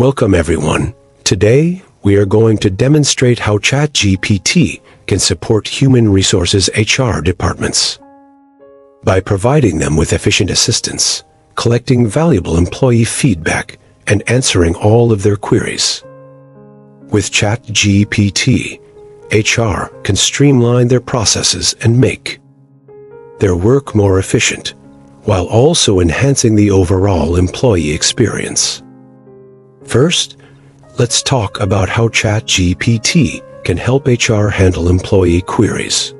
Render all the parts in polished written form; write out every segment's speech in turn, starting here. Welcome everyone. Today, we are going to demonstrate how ChatGPT can support human resources HR departments by providing them with efficient assistance, collecting valuable employee feedback, and answering all of their queries. With ChatGPT, HR can streamline their processes and make their work more efficient, while also enhancing the overall employee experience. First, let's talk about how ChatGPT can help HR handle employee queries.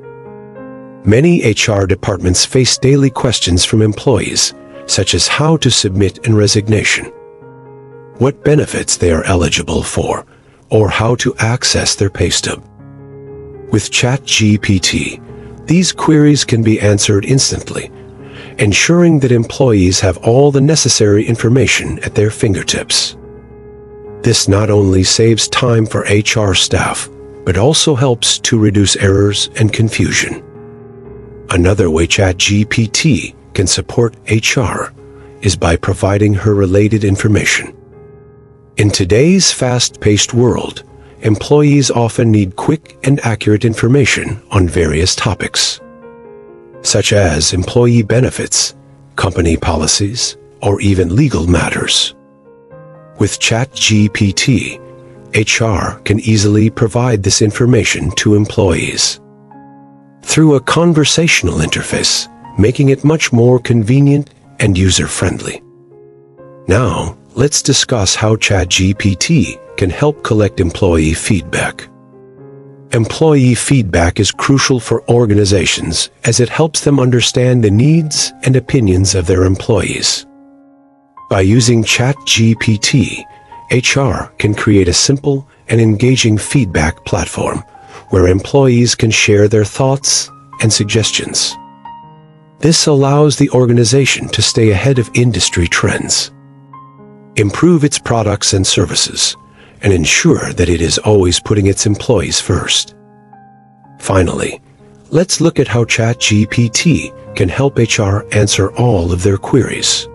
Many HR departments face daily questions from employees, such as how to submit a resignation, what benefits they are eligible for, or how to access their pay stub. With ChatGPT, these queries can be answered instantly, ensuring that employees have all the necessary information at their fingertips. This not only saves time for HR staff, but also helps to reduce errors and confusion. Another way ChatGPT can support HR is by providing her related information. In today's fast-paced world, employees often need quick and accurate information on various topics, such as employee benefits, company policies, or even legal matters. With ChatGPT, HR can easily provide this information to employees through a conversational interface, making it much more convenient and user-friendly. Now, let's discuss how ChatGPT can help collect employee feedback. Employee feedback is crucial for organizations as it helps them understand the needs and opinions of their employees. By using ChatGPT, HR can create a simple and engaging feedback platform where employees can share their thoughts and suggestions. This allows the organization to stay ahead of industry trends, improve its products and services, and ensure that it is always putting its employees first. Finally, let's look at how ChatGPT can help HR answer all of their queries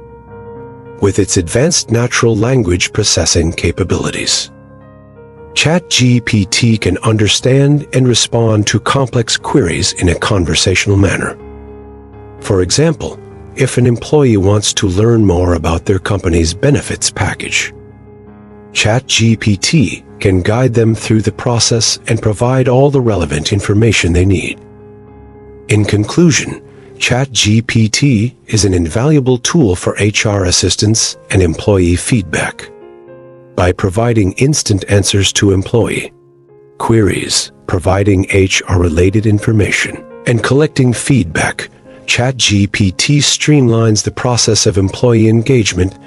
with its advanced natural language processing capabilities. ChatGPT can understand and respond to complex queries in a conversational manner. For example, if an employee wants to learn more about their company's benefits package, ChatGPT can guide them through the process and provide all the relevant information they need. In conclusion, ChatGPT is an invaluable tool for HR assistance and employee feedback. By providing instant answers to employee queries, providing HR-related information, and collecting feedback, ChatGPT streamlines the process of employee engagement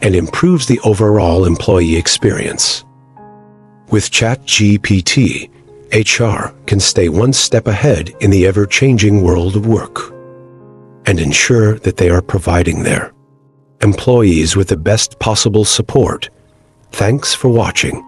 and improves the overall employee experience. With ChatGPT, HR can stay one step ahead in the ever-changing world of work and ensure that they are providing their employees with the best possible support. Thanks for watching.